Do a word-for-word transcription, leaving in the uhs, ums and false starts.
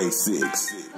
K Six.